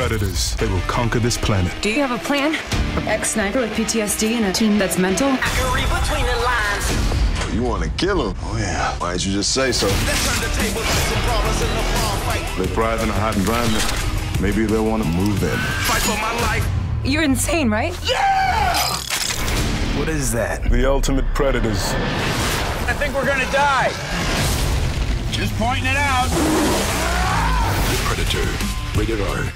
predators. They will conquer this planet. Do you have a plan? An ex-sniper with PTSD and a team that's mental? I can read between the lines. Oh, you want to kill him? Oh, yeah. Why didn't you just say so? They thrive in a hot environment. Maybe they'll want to move in. Fight for my life. You're insane, right? Yeah! What is that? The ultimate predators. I think we're gonna die. Just pointing it out. The Predator. Rated R.